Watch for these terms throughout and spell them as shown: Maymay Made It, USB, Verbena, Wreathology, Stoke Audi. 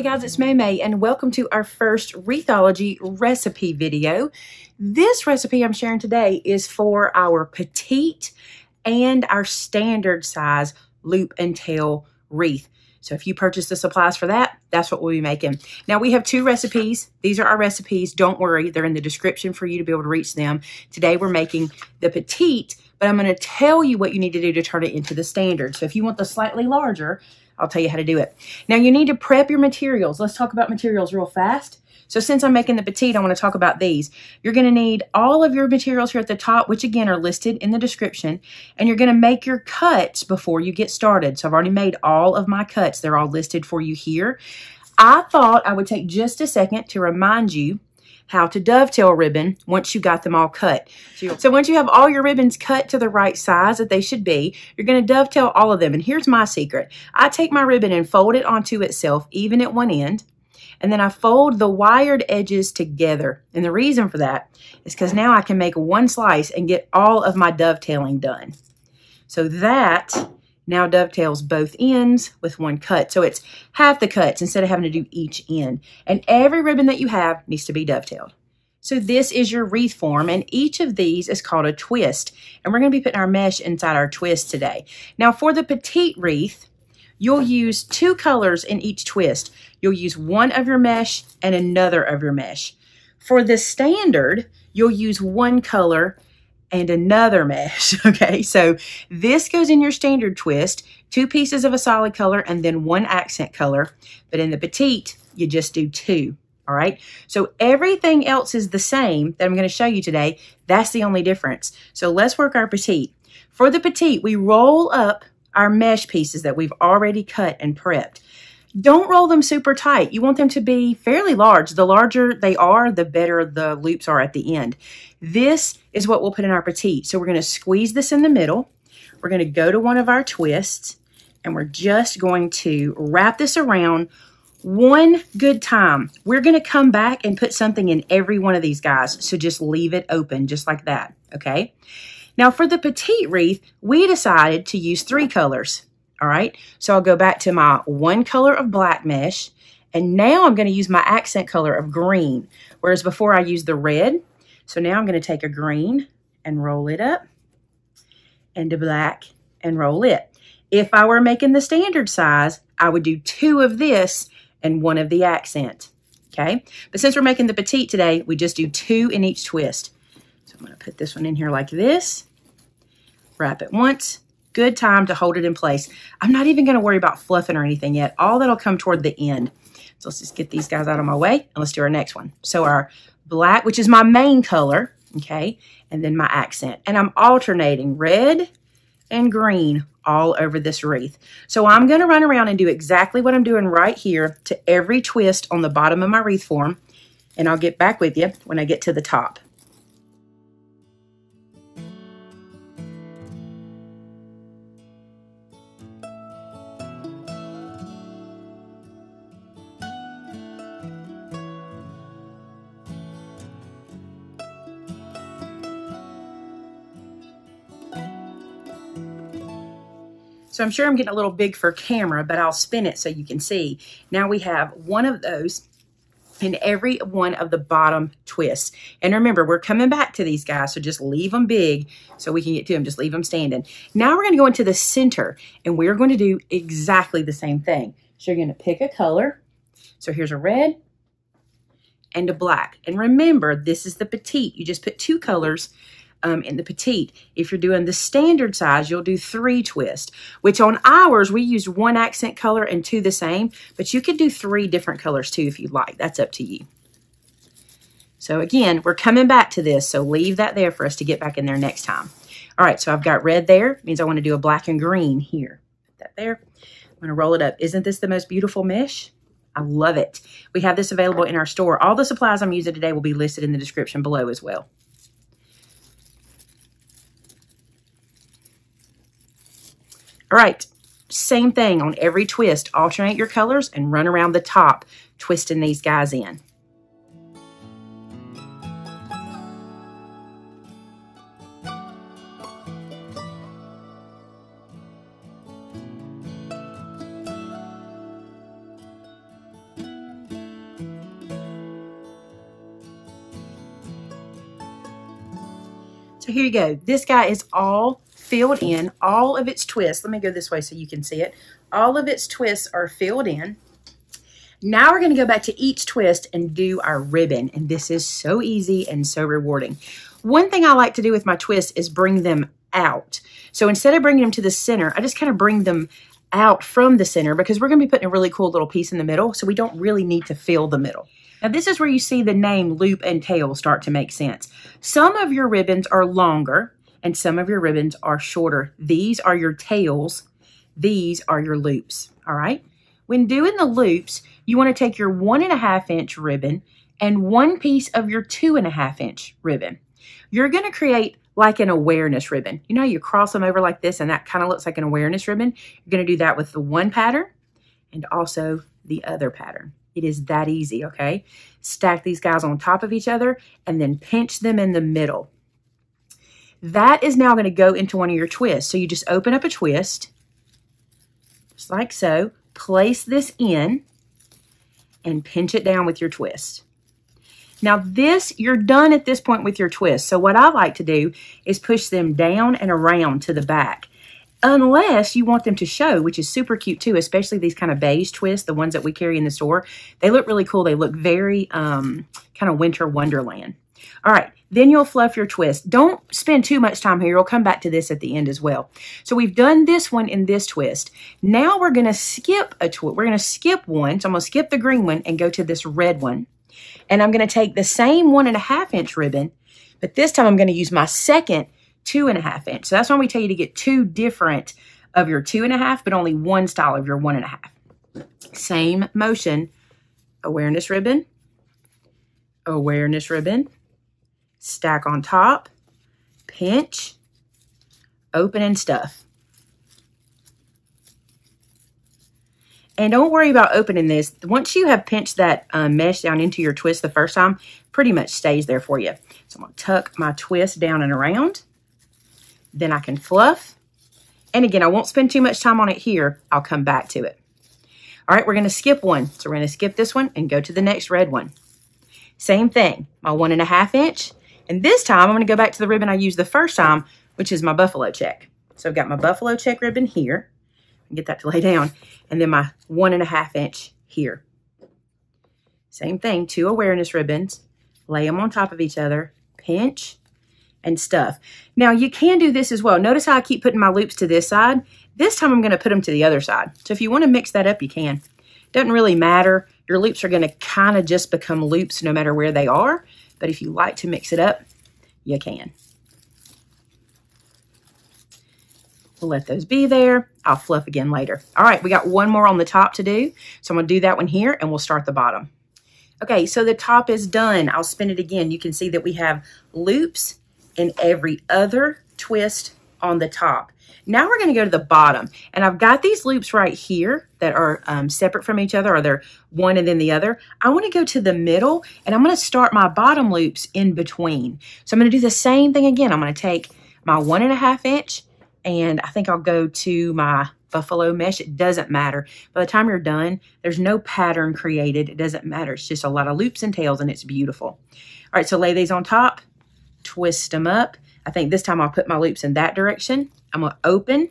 Hey guys, it's Maymay and welcome to our first Wreathology recipe video. This recipe I'm sharing today is for our petite and our standard size loop and tail wreath. So if you purchase the supplies for that, that's what we'll be making. Now we have two recipes. These are our recipes. Don't worry, they're in the description for you to be able to reach them. Today we're making the petite, but I'm going to tell you what you need to do to turn it into the standard. So if you want the slightly larger, I'll tell you how to do it. Now you need to prep your materials. Let's talk about materials real fast. So since I'm making the petite, I want to talk about these. You're going to need all of your materials here at the top, which again are listed in the description. And you're going to make your cuts before you get started. So I've already made all of my cuts. They're all listed for you here. I thought I would take just a second to remind you how to dovetail ribbon once you got them all cut. So once you have all your ribbons cut to the right size that they should be, you're going to dovetail all of them. And here's my secret. I take my ribbon and fold it onto itself, even at one end, and then I fold the wired edges together. And the reason for that is because now I can make one slice and get all of my dovetailing done. So that now dovetails both ends with one cut. So it's half the cuts instead of having to do each end. And every ribbon that you have needs to be dovetailed. So this is your wreath form, and each of these is called a twist. And we're going to be putting our mesh inside our twist today. Now for the petite wreath, you'll use two colors in each twist. You'll use one of your mesh and another of your mesh. For the standard, you'll use one color and another mesh, okay? So this goes in your standard twist, two pieces of a solid color and then one accent color. But in the petite, you just do two, all right? So everything else is the same that I'm gonna show you today. That's the only difference. So let's work our petite. For the petite, we roll up our mesh pieces that we've already cut and prepped. Don't roll them super tight. You want them to be fairly large. The larger they are, the better the loops are at the end. This is what we'll put in our petite. So we're going to squeeze this in the middle. We're going to go to one of our twists, and we're just going to wrap this around one good time. We're going to come back and put something in every one of these guys. So just leave it open just like that, okay? Now for the petite wreath, we decided to use three colors. All right, so I'll go back to my one color of black mesh, and now I'm going to use my accent color of green, whereas before I used the red. So now I'm going to take a green and roll it up, and a black and roll it. If I were making the standard size, I would do two of this and one of the accent, okay? But since we're making the petite today, we just do two in each twist. So I'm going to put this one in here like this, wrap it once. Good time to hold it in place. I'm not even going to worry about fluffing or anything yet. All that'll come toward the end. So let's just get these guys out of my way and let's do our next one. So our black, which is my main color, okay, and then my accent. And I'm alternating red and green all over this wreath. So I'm going to run around and do exactly what I'm doing right here to every twist on the bottom of my wreath form. And I'll get back with you when I get to the top. So I'm sure I'm getting a little big for camera, but I'll spin it so you can see. Now we have one of those in every one of the bottom twists. And remember, we're coming back to these guys, so just leave them big so we can get to them. Just leave them standing. Now we're going to go into the center, and we're going to do exactly the same thing. So you're going to pick a color. So here's a red and a black. And remember, this is the petite. You just put two colors in the petite. If you're doing the standard size, you'll do three twists, which on ours, we used one accent color and two the same, but you could do three different colors too if you'd like. That's up to you. So again, we're coming back to this, so leave that there for us to get back in there next time. All right, so I've got red there. Means I want to do a black and green here. Put that there. I'm going to roll it up. Isn't this the most beautiful mesh? I love it. We have this available in our store. All the supplies I'm using today will be listed in the description below as well. All right, same thing on every twist. Alternate your colors and run around the top, twisting these guys in. So here you go. This guy is all filled in. All of its twists. Let me go this way so you can see it. All of its twists are filled in. Now we're going to go back to each twist and do our ribbon. And this is so easy and so rewarding. One thing I like to do with my twists is bring them out. So instead of bringing them to the center, I just kind of bring them out from the center because we're going to be putting a really cool little piece in the middle. So we don't really need to fill the middle. Now this is where you see the name loop and tail start to make sense. Some of your ribbons are longer and some of your ribbons are shorter. These are your tails. These are your loops. All right. When doing the loops, you want to take your 1.5 inch ribbon and one piece of your 2.5 inch ribbon. You're going to create like an awareness ribbon. You know, you cross them over like this and that kind of looks like an awareness ribbon. You're going to do that with the one pattern and also the other pattern. It is that easy, okay? Stack these guys on top of each other and then pinch them in the middle. That is now going to go into one of your twists. So you just open up a twist, just like so. Place this in and pinch it down with your twist. Now this, you're done at this point with your twist. So what I like to do is push them down and around to the back, unless you want them to show, which is super cute too, especially these kind of beige twists, the ones that we carry in the store. They look really cool. They look very kind of winter wonderland. All right, then you'll fluff your twist. Don't spend too much time here. We'll come back to this at the end as well. So we've done this one in this twist. Now we're going to skip a twist. We're going to skip one. So I'm going to skip the green one and go to this red one. And I'm going to take the same 1.5 inch ribbon, but this time I'm going to use my second 2.5 inch. So that's why we tell you to get two different of your 2.5, but only one style of your 1.5. Same motion, awareness ribbon, awareness ribbon. Stack on top, pinch, open and stuff. And don't worry about opening this. Once you have pinched that mesh down into your twist the first time, pretty much stays there for you. So I'm gonna tuck my twist down and around. Then I can fluff. And again, I won't spend too much time on it here. I'll come back to it. All right, we're gonna skip one. So we're gonna skip this one and go to the next red one. Same thing, my 1.5 inch. And this time, I'm going to go back to the ribbon I used the first time, which is my buffalo check. So I've got my buffalo check ribbon here. Get that to lay down. And then my 1.5 inch here. Same thing, two awareness ribbons. Lay them on top of each other. Pinch and stuff. Now, you can do this as well. Notice how I keep putting my loops to this side. This time, I'm going to put them to the other side. So if you want to mix that up, you can. Doesn't really matter. Your loops are going to kind of just become loops no matter where they are. But if you like to mix it up, you can. We'll let those be there. I'll fluff again later. All right, we got one more on the top to do. So I'm going to do that one here and we'll start the bottom. Okay, so the top is done. I'll spin it again. You can see that we have loops in every other twist on the top. Now we're going to go to the bottom. And I've got these loops right here that are separate from each other, or they're one and then the other. I want to go to the middle and I'm going to start my bottom loops in between. So I'm going to do the same thing again. I'm going to take my 1.5 inch and I think I'll go to my buffalo mesh. It doesn't matter. By the time you're done, there's no pattern created. It doesn't matter. It's just a lot of loops and tails and it's beautiful. All right, so lay these on top, twist them up. I think this time I'll put my loops in that direction. I'm going to open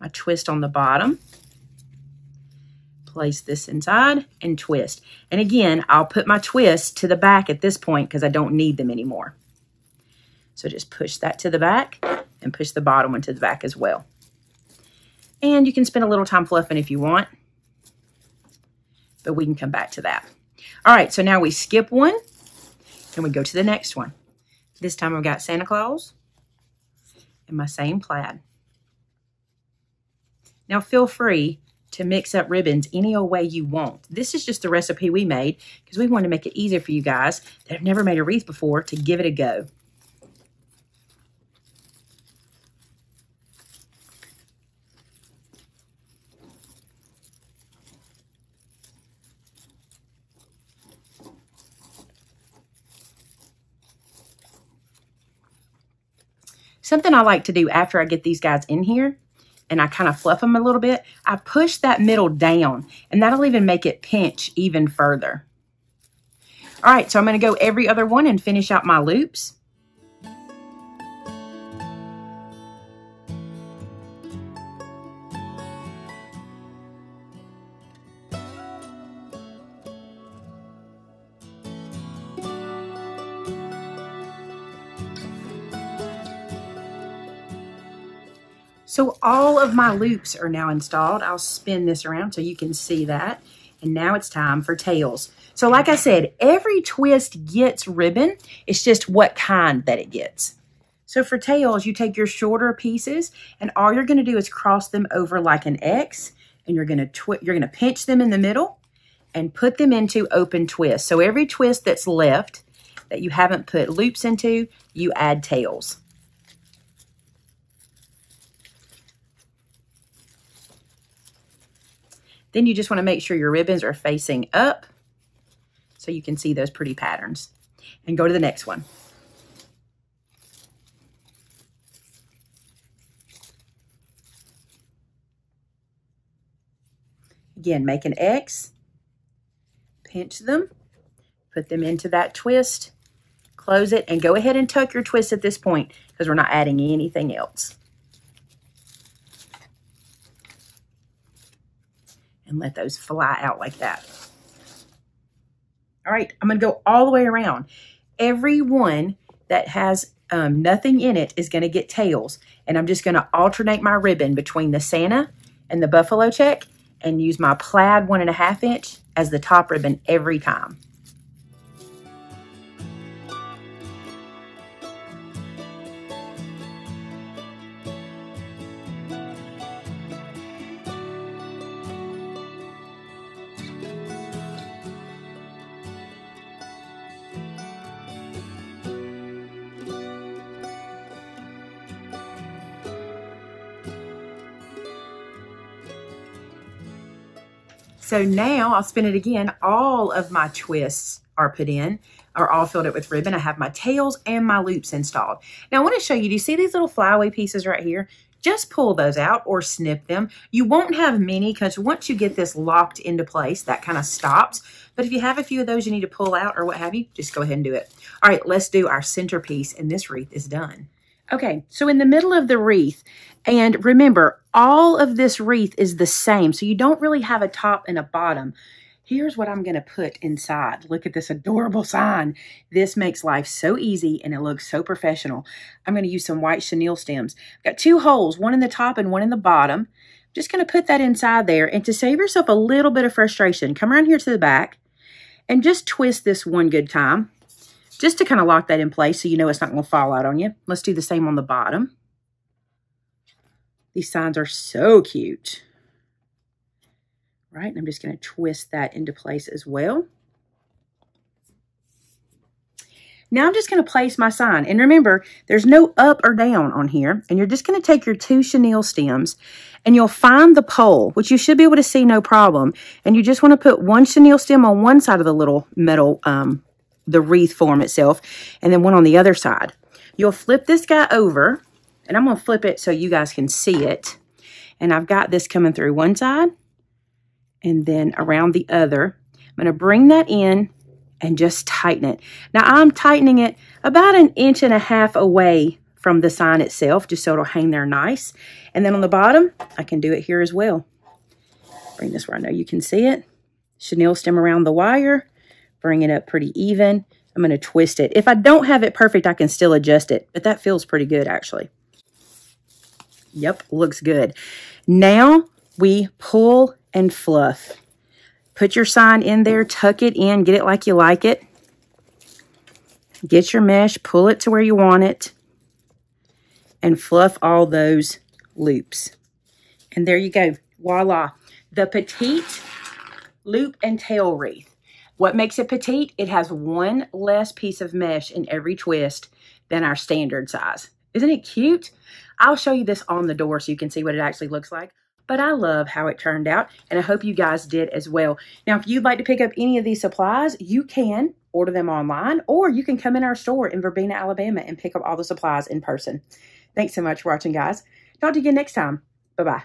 my twist on the bottom, place this inside and twist. And again, I'll put my twist to the back at this point because I don't need them anymore. So just push that to the back and push the bottom one to the back as well. And you can spend a little time fluffing if you want, but we can come back to that. All right, so now we skip one and we go to the next one. This time I've got Santa Claus and my same plaid. Now feel free to mix up ribbons any old way you want. This is just the recipe we made because we wanted to make it easier for you guys that have never made a wreath before to give it a go. Something I like to do after I get these guys in here and I kind of fluff them a little bit, I push that middle down and that'll even make it pinch even further. All right, so I'm going to go every other one and finish out my loops. So all of my loops are now installed. I'll spin this around so you can see that. And now it's time for tails. So like I said, every twist gets ribbon. It's just what kind that it gets. So for tails, you take your shorter pieces and all you're gonna do is cross them over like an X, and you're gonna pinch them in the middle and put them into open twists. So every twist that's left that you haven't put loops into, you add tails. Then you just wanna make sure your ribbons are facing up so you can see those pretty patterns. And go to the next one. Again, make an X, pinch them, put them into that twist, close it, and go ahead and tuck your twist at this point because we're not adding anything else. And let those fly out like that. All right, I'm gonna go all the way around. Every one that has nothing in it is gonna get tails, and I'm just gonna alternate my ribbon between the Santa and the buffalo check, and use my plaid 1.5 inch as the top ribbon every time. So now I'll spin it again. All of my twists are put in, are all filled up with ribbon. I have my tails and my loops installed. Now I want to show you, do you see these little flyaway pieces right here? Just pull those out or snip them. You won't have many because once you get this locked into place, that kind of stops. But if you have a few of those you need to pull out or what have you, just go ahead and do it. All right, let's do our centerpiece, and this wreath is done. Okay, so in the middle of the wreath, and remember, all of this wreath is the same, so you don't really have a top and a bottom. Here's what I'm gonna put inside. Look at this adorable sign. This makes life so easy and it looks so professional. I'm gonna use some white chenille stems. I've got 2 holes, one in the top and one in the bottom. I'm just gonna put that inside there, and to save yourself a little bit of frustration, come around here to the back and just twist this one good time, just to kind of lock that in place so you know it's not gonna fall out on you. Let's do the same on the bottom. These signs are so cute, right? And I'm just gonna twist that into place as well. Now I'm just gonna place my sign. And remember, there's no up or down on here. And you're just gonna take your 2 chenille stems and you'll find the pole, which you should be able to see no problem. And you just wanna put 1 chenille stem on one side of the little metal, the wreath form itself, and then one on the other side. You'll flip this guy over, and I'm gonna flip it so you guys can see it. And I've got this coming through one side and then around the other. I'm gonna bring that in and just tighten it. Now I'm tightening it about 1.5 inches away from the sign itself, just so it'll hang there nice. And then on the bottom, I can do it here as well. Bring this where I know you can see it. Chenille stem around the wire, bring it up pretty even. I'm gonna twist it. If I don't have it perfect, I can still adjust it, but that feels pretty good actually. Yep, looks good. Now we pull and fluff. Put your sign in there, tuck it in, get it like you like it. Get your mesh, pull it to where you want it, and fluff all those loops. And there you go, voila. The petite loop and tail wreath. What makes it petite? It has 1 less piece of mesh in every twist than our standard size. Isn't it cute? I'll show you this on the door so you can see what it actually looks like. But I love how it turned out, and I hope you guys did as well. Now, if you'd like to pick up any of these supplies, you can order them online, or you can come in our store in Verbena, Alabama, and pick up all the supplies in person. Thanks so much for watching, guys. Talk to you again next time. Bye-bye.